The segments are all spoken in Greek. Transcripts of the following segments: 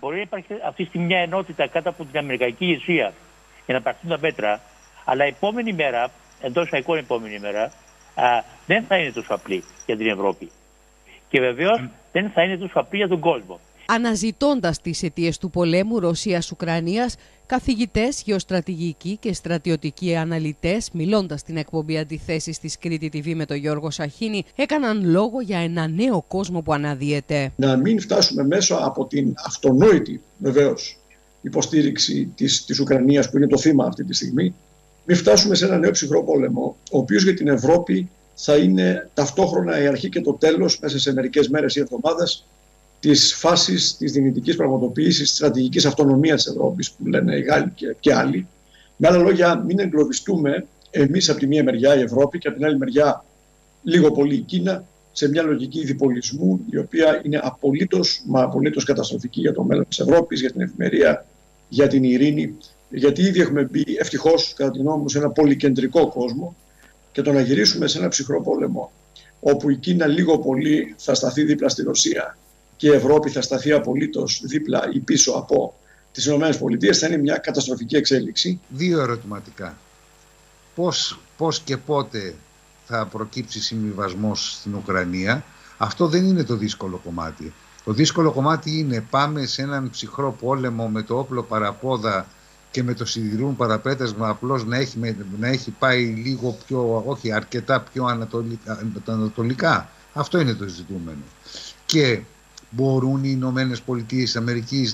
Μπορεί να υπάρχει αυτή τη στιγμή μια ενότητα κάτω από την αμερικανική ηγεσία για να παρθούν τα μέτρα, αλλά η επόμενη μέρα, εντός εικόν επόμενη μέρα, δεν θα είναι τόσο απλή για την Ευρώπη. Και βεβαίως δεν θα είναι τόσο απλή για τον κόσμο. Αναζητώντας τις αιτίες του πολέμου Ρωσίας-Ουκρανίας, καθηγητές, γεωστρατηγικοί και στρατιωτικοί αναλυτές, μιλώντας στην εκπομπή Αντιθέσεις της Κρήτη TV με τον Γιώργο Σαχίνη, έκαναν λόγο για ένα νέο κόσμο που αναδύεται. Να μην φτάσουμε μέσα από την αυτονόητη, βεβαίως, υποστήριξη της Ουκρανίας που είναι το θύμα αυτή τη στιγμή, μην φτάσουμε σε ένα νέο ψυχρό πόλεμο, ο οποίος για την Ευρώπη θα είναι ταυτόχρονα η αρχή και το τέλος μέσα σε μερικές μέρες ή εβδομάδες της φάσης της δυνητικής πραγματοποίησης, στρατηγικής αυτονομίας της Ευρώπης που λένε οι Γάλλοι και άλλοι. Με άλλα λόγια, μην εγκλωβιστούμε εμείς από τη μία μεριά η Ευρώπη και από την άλλη μεριά λίγο πολύ η Κίνα σε μια λογική διπολισμού η οποία είναι απολύτως, μα απολύτως καταστροφική για το μέλλον της Ευρώπης, για την ευημερία, για την ειρήνη, γιατί ήδη έχουμε μπει ευτυχώς κατά τη γνώμη μου σε ένα πολυκεντρικό κόσμο και το να γυρίσουμε σε ένα ψυχρό πόλεμο όπου η Κίνα λίγο πολύ θα σταθεί δίπλα στη Ρωσία και η Ευρώπη θα σταθεί απολύτως δίπλα ή πίσω από τις ΗΠΑ, θα είναι μια καταστροφική εξέλιξη. Δύο ερωτηματικά. Πώς και πότε θα προκύψει συμβιβασμός στην Ουκρανία? Αυτό δεν είναι το δύσκολο κομμάτι. Το δύσκολο κομμάτι είναι πάμε σε έναν ψυχρό πόλεμο με το όπλο παραπόδα και με το σιδηρούν παραπέτασμα, απλώς να έχει πάει λίγο πιο, όχι αρκετά πιο ανατολικά. Αυτό είναι το ζητούμενο. Και μπορούν οι ΗΠΑ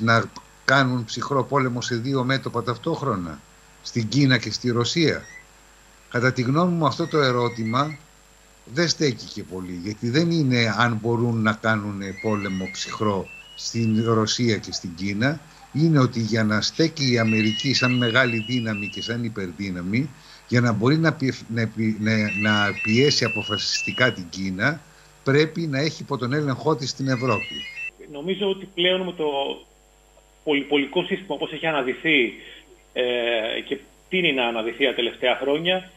να κάνουν ψυχρό πόλεμο σε δύο μέτωπα ταυτόχρονα, στην Κίνα και στη Ρωσία? Κατά τη γνώμη μου αυτό το ερώτημα δεν στέκει και πολύ, γιατί δεν είναι αν μπορούν να κάνουν πόλεμο ψυχρό στην Ρωσία και στην Κίνα, είναι ότι για να στέκει η Αμερική σαν μεγάλη δύναμη και σαν υπερδύναμη, για να μπορεί να πιέσει αποφασιστικά την Κίνα, πρέπει να έχει υπό τον έλεγχό της στην Ευρώπη. Νομίζω ότι πλέον με το πολυπολικό σύστημα όπως έχει αναδυθεί και τείνει να αναδυθεί τα τελευταία χρόνια,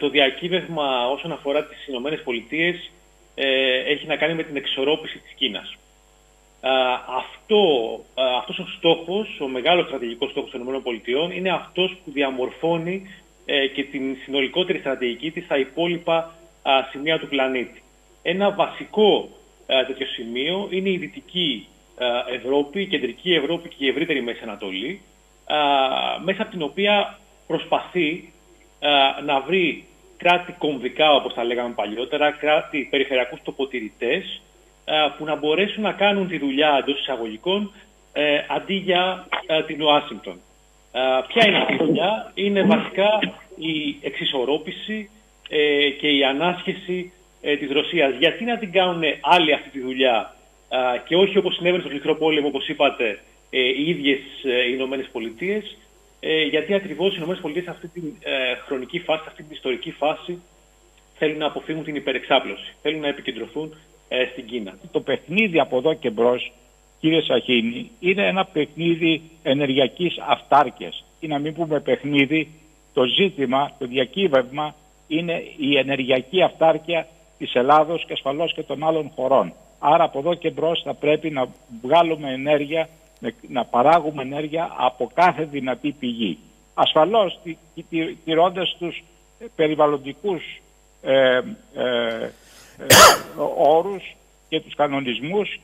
το διακύβευμα όσον αφορά τις ΗΠΑ έχει να κάνει με την εξορρόπηση της Κίνας. Αυτός ο στόχος, ο μεγάλος στρατηγικός στόχος των ΗΠΑ, είναι αυτός που διαμορφώνει και την συνολικότερη στρατηγική της στα υπόλοιπα σημεία του πλανήτη. Ένα βασικό τέτοιο σημείο είναι η Δυτική Ευρώπη, η Κεντρική Ευρώπη και η ευρύτερη Μέση Ανατολή, μέσα από την οποία προσπαθεί να βρει κράτη κομβικά, όπως τα λέγαμε παλιότερα, κράτη περιφερειακούς τοποτηρητές, που να μπορέσουν να κάνουν τη δουλειά εντός εισαγωγικών αντί για την Ουάσιγκτον. Ποια είναι αυτή η δουλειά? Είναι βασικά η εξισορρόπηση και η ανάσχεση της Ρωσίας. Γιατί να την κάνουν άλλοι αυτή τη δουλειά και όχι όπως συνέβαινε στο ψυχρό πόλεμο, όπως είπατε, οι ίδιες οι Ηνωμένες Πολιτείες? Γιατί ακριβώς οι Ηνωμένες Πολιτείες σε αυτή την χρονική φάση, σε αυτή την ιστορική φάση, θέλουν να αποφύγουν την υπερεξάπλωση. Θέλουν να επικεντρωθούν στην Κίνα. Το παιχνίδι από εδώ και μπρος, κύριε Σαχίνη, είναι ένα παιχνίδι ενεργειακής αυτάρκειας. Ή να μην πούμε παιχνίδι, το ζήτημα, το διακύβευμα είναι η ενεργειακή αυτάρκεια της Ελλάδος και ασφαλώς και των άλλων χωρών. Άρα από εδώ και μπρος θα πρέπει να βγάλουμε ενέργεια, να παράγουμε ενέργεια από κάθε δυνατή πηγή. Ασφαλώς τηρώντας τους περιβαλλοντικούς όρους και τους κανονισμούς